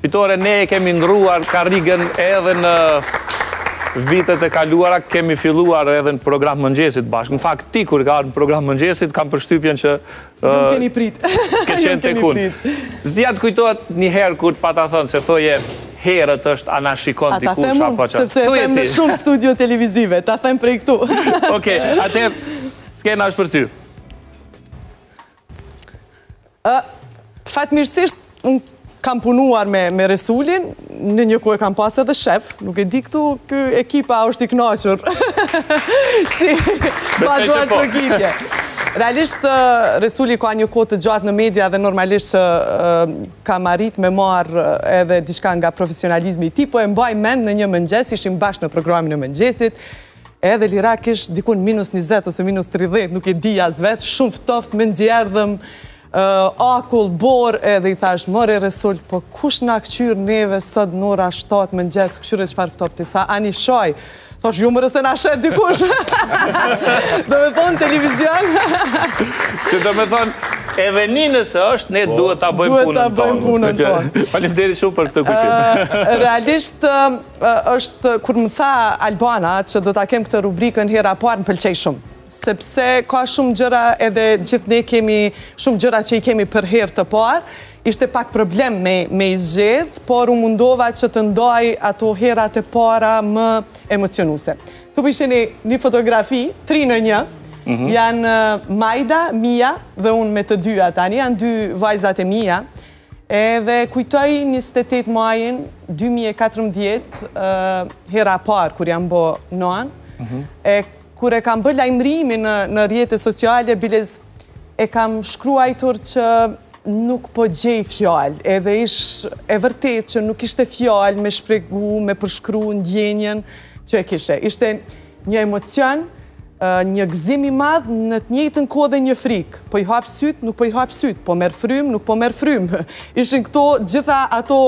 Fitore, ne kemi ngruar karrigën edhe në vitet e kaluara, kemi filluar edhe në program mëngjesit bashkë. Në fakt, ti kur ka në program mëngjesit, kam përshtypjen që... Jum keni prit. Ke qenë të kun. Zdijat kujtojt një herë kur pata thënë, se thoje herët është anashikon t'i kur shakua që... Sepse e them në shumë studio televizive, ta them prej këtu. Oke, atër, skena është për ty. Fatmirësisht, unë kam punuar me Resulin, në një ku e kam pas edhe shef, nuk e di këtu, kë ekipa është i knaqër, si baduar të rëgjitje. Realisht, Resuli ka një kohë të gjatë në media dhe normalisht kam arrit me marë edhe diçka nga profesionalizmi ti, po e mbaj mend në një mëngjes, ishim bashkë në programin e mëngjesit, edhe lirak ish dikun minus 20 ose minus 30, nuk e di as vetë, shumë ftoft me ndjerdhëm, akull, bor, edhe i thash more Resul, po kush nga këqyr neve sot nora 7 më nxes këqyre qëfar fëtopti, tha ani shoj thosh ju mërë se nga shet dikush do me thonë televizion që do me thonë edhe një nëse është ne duhet ta bëjmë punën tonë. Falim deri shumë për këtë kujtim. Realisht është kur më tha Albana që do ta kem këtë rubrikën Hera e parë, më pëlqej shumë sepse ka shumë gjëra edhe gjithë ne kemi shumë gjëra që i kemi për herë të parë, ishte pak problem me izgjedh, por u mundova që të ndoj ato herat e para më emocionuse. Tu përshë një fotografi, 3 në 1, janë Majda, Mia dhe unë me të dyja tani, janë 2 vajzat e Mia, edhe kujtoj 28 majin 2014, hera parë, kur jam bo noan, e kure kam bërë lajmërimi në rjetët sociale, bilez e kam shkruajtur që nuk po gjej fjallë, edhe ish e vërtet që nuk ishte fjallë me shpregu, me përshkru ndjenjen që e kishe. Ishte një emocion, një gëzimi madhë në të njëjtën kohë dhe një frikë. Po i hapë sytë, nuk po i hapë sytë, po merë frymë, nuk po merë frymë. Ishin këto gjitha ato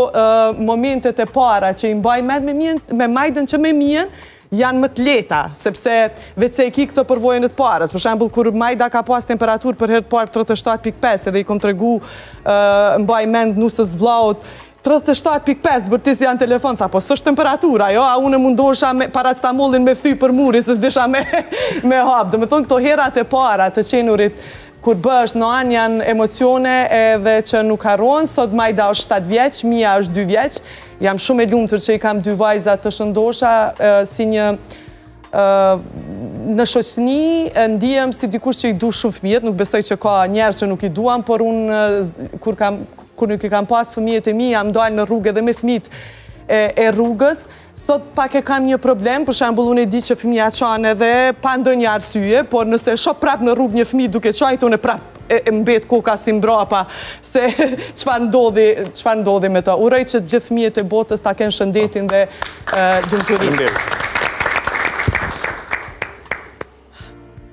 momentet e para që i mbaj me Majdën që me Mien, janë më të leta, sepse vece e ki këto përvojën e të parës. Për shembul, kur Majda ka pas temperaturë për herë të parë 37.5, edhe i kom të regu mbaj mend nusës vlaut, 37.5, bërtis janë telefon, tha, po sështë temperatura, jo, a unë mundosha paracetamolin me thy për muri, së s'disha me hapë. Dhe me thonë, këto herat e para të qenurit, kur bësh, në anë janë emocione edhe që nuk haronë, sot Majda është 7 vjeq, Mia është 2 vjeq, jam shumë e lumëtër që i kam 2 vajzat të shëndosha, si një në shoqëni, ndihem si dikur që i du shumë fëmijet, nuk besoj që ka njerë që nuk i duam, por unë, kur nuk i kam pas fëmijet e mi, jam dojnë në rrugë edhe me fëmijët e rrugës, sot pak e kam një problem, për shambull unë e di që fëmija qanë edhe pa ndonjë arsye, por nëse shop prap në rrugë një fëmi duke qajtë, unë e prap e mbet koka si mbrapa, se qëfar ndodhi me ta. Uroj që gjithë fëmijet e botës ta kenë shëndetin dhe dëmëturin.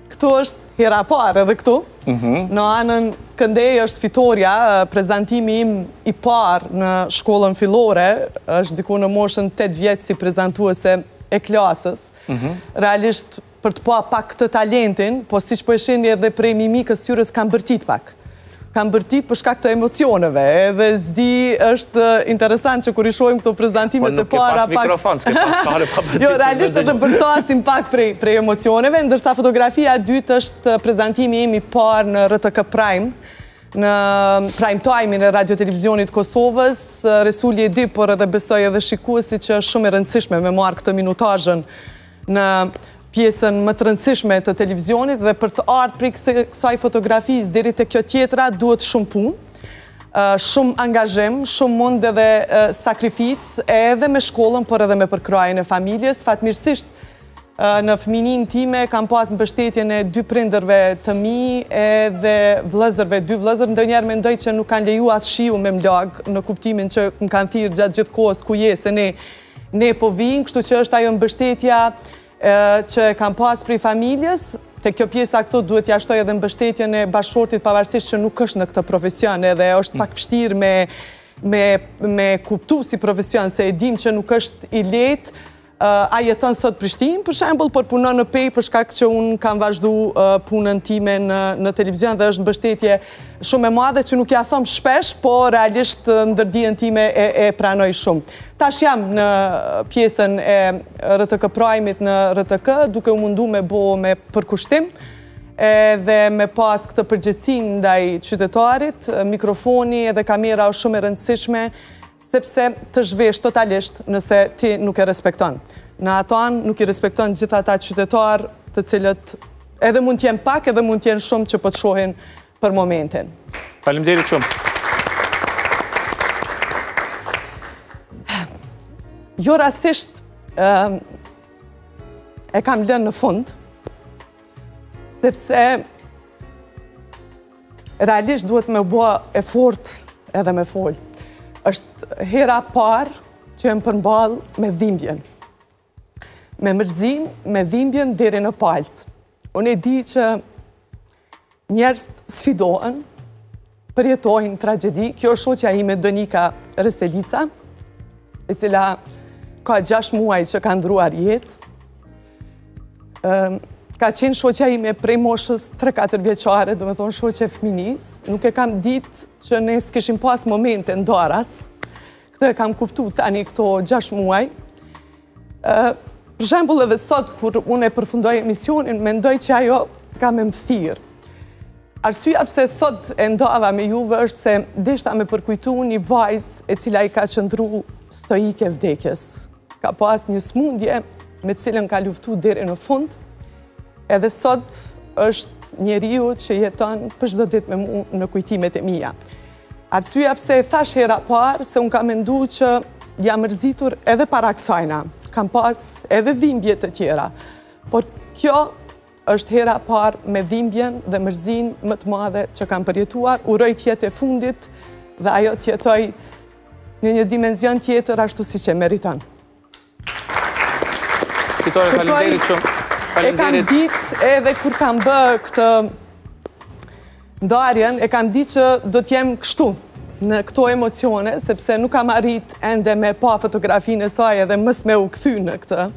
Këtu është Hera e parë edhe këtu, në anën këndej është Fitoria, prezentimi im i parë në shkollën filore, është diku në moshën 8 vjetë si prezentuese e klasës. Realisht për të pa pak të talentin, po si që përshini edhe prej mimikës tjurës kam bërtit pak. Kam bërtit për shkak të emocioneve, edhe zdi është interesant që kur i shojmë këto prezentimet e para... Po nuk e pas mikrofon, s'ke pas pare pa bërtit. Jo, realisht të bërtasim pak prej emocioneve, ndërsa fotografia dytë është prezentimi imi parë në RTK Prime, në prime time-in e radio-televizionit Kosovës. Resulli e di, por edhe besoj edhe shikuesi që është shumë e rëndësishme me marrë këtë minutazhen në pjesën më të rëndësishme të televizionit dhe për të artë për kësaj fotografisë deri te kjo tjetra duhet shumë punë, shumë angazhim, shumë mund edhe sakrificë edhe me shkollën, por edhe me përkrajën e familjes. Fatmirësisht në fëminin time kam pas në bështetjen e 2 prinderve të mi edhe vlezërve, 2 vlezër, ndonjëherë mendoj që nuk kanë leju as shiu me mlag në kuptimin që më kanë thirë gjatë gjithë kohës ku je se ne po vim, kështu që është ajo në bështetja që kam pas prej familjes, të kjo pjesa këto duhet jashtoj edhe mbështetjen e bashortit pavarësisht që nuk është në këtë profesion edhe është pak vështirë me kuptu si profesion, se e dim që nuk është i lehtë a jeton sot Prishtinë, për shembull, por punon në Pejë për shkak që unë kam vazhdu punën time në televizion dhe është në bështetje shumë e madhe që nuk ja thom shpesh, por realisht ndërdijen time e pranoj shumë. Tash jam në pjesën e RTK Prime-it në RTK, duke u mundu me bo me përkushtim dhe me pas këtë përgjegjësinë ndaj qytetarit, mikrofoni edhe kamera është shumë e rëndësishme, sepse të zhvesh totalisht nëse ti nuk e respekton. Në ato anë nuk i respekton gjithë ata qytetar të cilët edhe mund t'jen pak edhe mund t'jen shumë që po të shohin për momentin. Faleminderit shumë. Jo rastisht e kam lënë në fund, sepse realisht duhet me bua efort edhe me fol. Është hera e parë që më përmball me dhimbjen. Me mërzim, me dhimbjen deri në palc. Unë e di që njerëz sfidohen, përjetojnë tragjedi. Kjo është shoqja ime Donika Reselica, e cila ka 6 muaj që ka ndruar jetë. Ka qenë shoqja ime prej moshës 3-4 vjeçare, do me thonë shoqe fëminis. Nuk e kam ditë që ne s'kishim pas momente ndaras. Këtë e kam kuptu tani këto 6 muaj. Për shembull edhe sot, kur unë e përfundoj emisionin, mendoj që ajo ka me më thirë. Arsyeja pse sot e ndava me juve është se deshta me përkujtu një vajzë e cila i ka qëndru stoike vdekjes. Ka pas një smundje me cilën ka luftu deri në fund, edhe sot është njeriu që jeton për çdo ditë me mu në kujtimet e mia. Arsyeja pse e thash hera e parë, se unë kam mendu që jam mërzitur edhe para kësajna. Kam pas edhe dhimbje të tjera. Por kjo është hera e parë me dhimbjen dhe mërzin më të madhe që kam përjetuar. Uroj tjetë e fundit dhe ajo tjetoj në një dimenzion tjetër ashtu si që meriton. Fitore, faleminderit shumë. E kam ditë edhe kur kam bë këtë ndarjen, e kam ditë që do t'jem kështu në këto emocione, sepse nuk kam arrit ende me pa fotografinë e saj edhe mës me u këthy në këtë.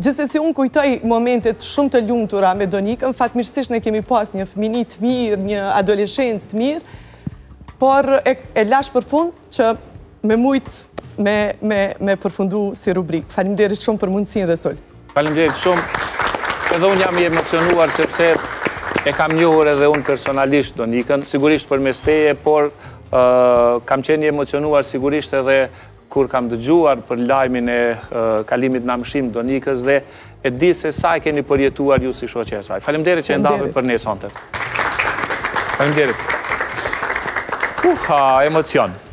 Gjithsesi unë kujtoj momentet shumë të lumtura me Donikën, fatmirësisht ne kemi pas një fëmini të mirë, një adoleshencë të mirë, por e lash për fund që me mujtë me përfundu si rubrikë. Faleminderit shumë për mundësinë, Resol. Faleminderit shumë. Edhe unë jam i emocionuar sepse e kam njohur edhe unë personalisht Donikën, sigurisht për mes teje, por kam qenë i emocionuar sigurisht edhe kur kam dëgjuar për lajmin e kalimit në amshim Donikës dhe e di se sa e keni përjetuar ju si shoqe e saj. Faleminderit që e ndave për ne sonte. Faleminderit. Emocion.